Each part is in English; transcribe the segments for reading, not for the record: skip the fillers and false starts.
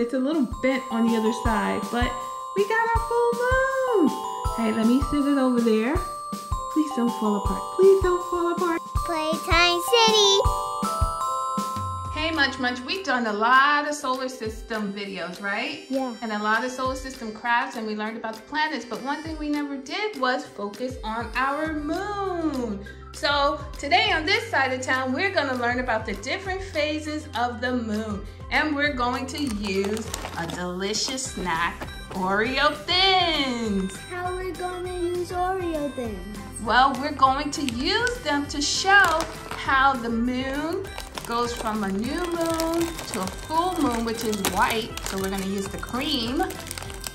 It's a little bent on the other side, but we got our full moon. Hey, let me sit it over there. Please don't fall apart. Please don't fall apart. Playtime City. Hey, Munch Munch, we've done a lot of solar system videos, right? Yeah. And a lot of solar system crafts, and we learned about the planets, but one thing we never did was focus on our moon. So today on this side of town, we're going to learn about the different phases of the moon. And we're going to use a delicious snack, Oreo Thins. How are we going to use Oreo Thins? Well, we're going to use them to show how the moon goes from a new moon to a full moon, which is white. So we're going to use the cream.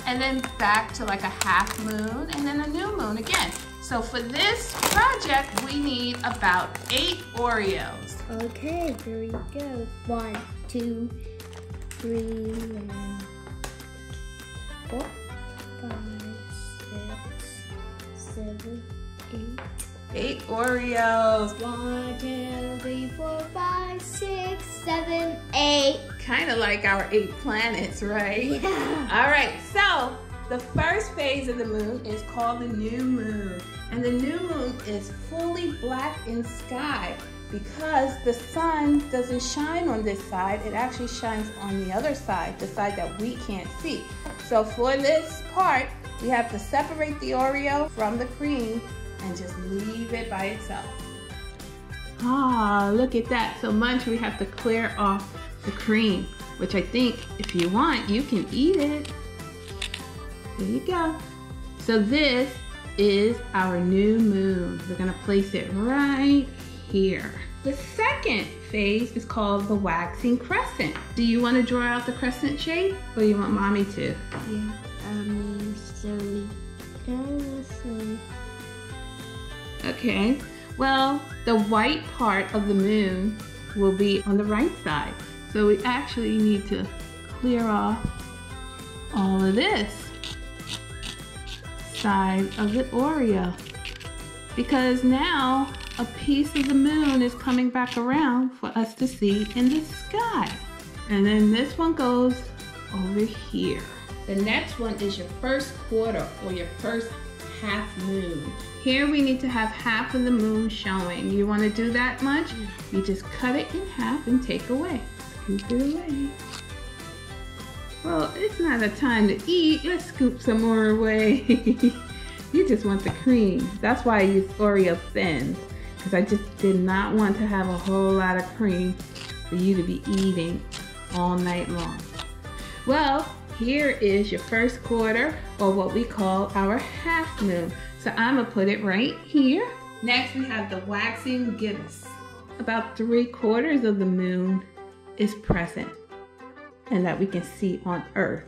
And then back to like a half moon and then a new moon again. So for this project, we need about 8 Oreos. Okay, here we go. 1, 2, 3, 4, 5, 6, 7, 8. 8 Oreos. 1, 2, 3, 4, 5, 6, 7, 8. Kind of like our 8 planets, right? Yeah. All right, so the first phase of the moon is called the new moon. And the new moon is fully black in sky because the sun doesn't shine on this side. It actually shines on the other side, the side that we can't see. So for this part, we have to separate the Oreo from the cream and just leave it by itself. Ah, look at that. So Munch, we have to clear off the cream, which I think if you want, you can eat it. There you go. So this is our new moon. We're gonna place it right here. The second phase is called the waxing crescent. Do you want to draw out the crescent shape, or you want mommy to? Yeah, Okay, well, the white part of the moon will be on the right side. So we actually need to clear off all of this side of the Oreo, because now a piece of the moon is coming back around for us to see in the sky. And then this one goes over here. The next one is your first quarter, or your first half moon. Here we need to have half of the moon showing. You want to do that much? You just cut it in half and take away. Scoop it away. Well, it's not a time to eat. Let's scoop some more away. You just want the cream. That's why I use Oreo Thins, because I just did not want to have a whole lot of cream for you to be eating all night long. Well, here is your first quarter, or what we call our half moon. So I'm gonna put it right here. Next we have the waxing gibbous. About 3/4 of the moon is present and that we can see on Earth.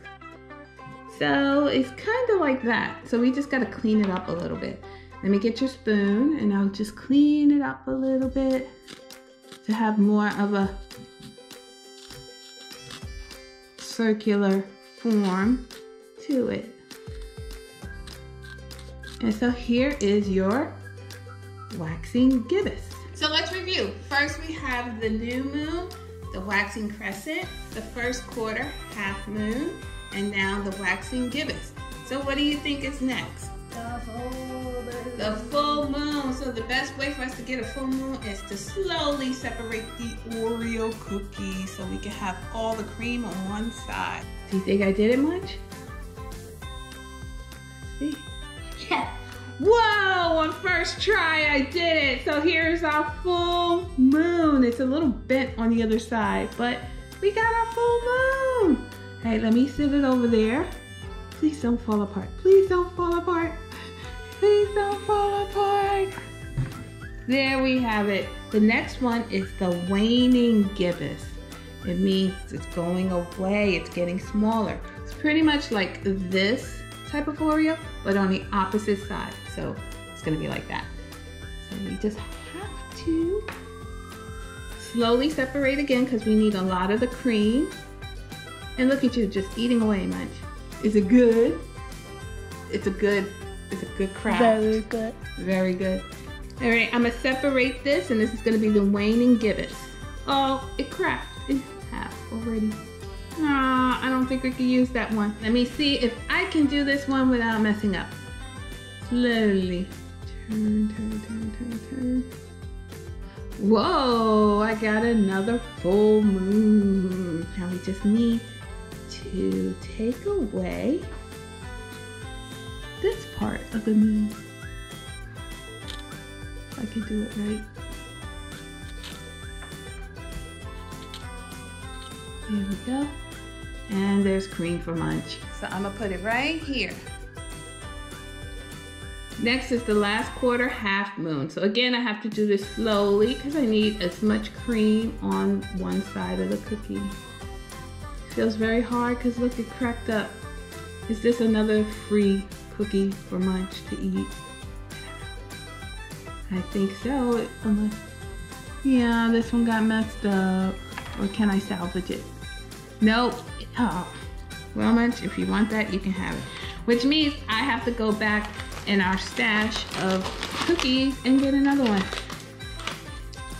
So it's kind of like that. So we just gotta clean it up a little bit. Let me get your spoon and I'll just clean it up a little bit to have more of a circular form to it. And so here is your waxing gibbous. So let's review. First we have the new moon, the waxing crescent, the first quarter half moon, and now the waxing gibbous. So what do you think is next? The full moon. The full moon. So the best way for us to get a full moon is to slowly separate the Oreo cookie so we can have all the cream on one side. Do you think I did it much? See? Yeah. Whoa, on first try I did it. So here's our full moon. It's a little bent on the other side, but we got our full moon. Hey, let me sit it over there. Please don't fall apart. Please don't fall apart. Please don't fall apart. There we have it. The next one is the waning gibbous. It means it's going away, it's getting smaller. It's pretty much like this type of Oreo, but on the opposite side. So it's gonna be like that. So we just have to slowly separate again because we need a lot of the cream. And look at you, just eating away, Munch. Is it good? It's a good craft. Very good. Very good. All right, I'm gonna separate this, and this is gonna be the waning gibbous. Oh, it cracked in half already. I don't think we can use that one. Let me see if I can do this one without messing up. Slowly. Turn, turn, turn, turn, turn. Whoa, I got another full moon. Now we just need to take away this part of the moon. If I can do it right. There we go. And there's cream for munch. So I'm gonna put it right here. Next is the last quarter half moon. So again, I have to do this slowly because I need as much cream on one side of the cookie. It feels very hard because look, it cracked up. Is this another free cookie for munch to eat? I think so. Yeah, this one got messed up. Or can I salvage it? Nope. Oh. Well, munch, if you want that, you can have it. Which means I have to go back in our stash of cookies and get another one.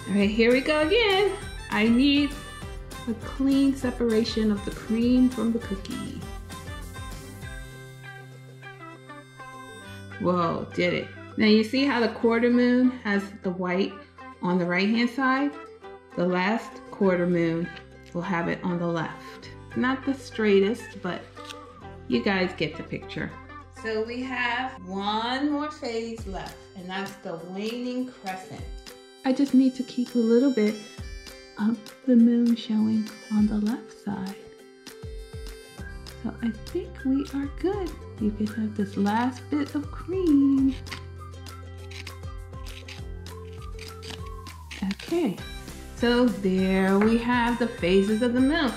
All right, here we go again. I need a clean separation of the cream from the cookie. Whoa, did it. Now you see how the quarter moon has the white on the right-hand side? The last quarter moon will have it on the left. Not the straightest, but you guys get the picture. So we have one more phase left, and that's the waning crescent. I just need to keep a little bit of the moon showing on the left side. So I think we are good. You can have this last bit of cream. Okay, so there we have the phases of the moon.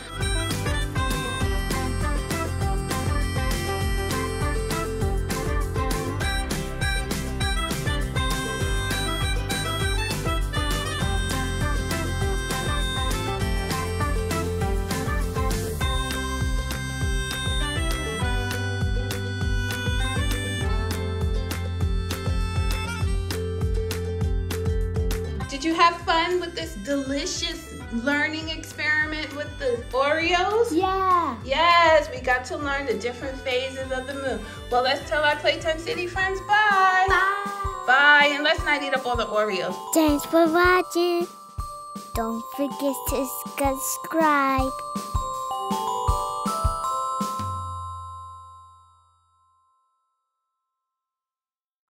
Did you have fun with this delicious learning experiment with the Oreos? Yeah. Yes, we got to learn the different phases of the moon. Well, let's tell our Playtime City friends bye. Bye. Bye, and let's not eat up all the Oreos. Thanks for watching. Don't forget to subscribe.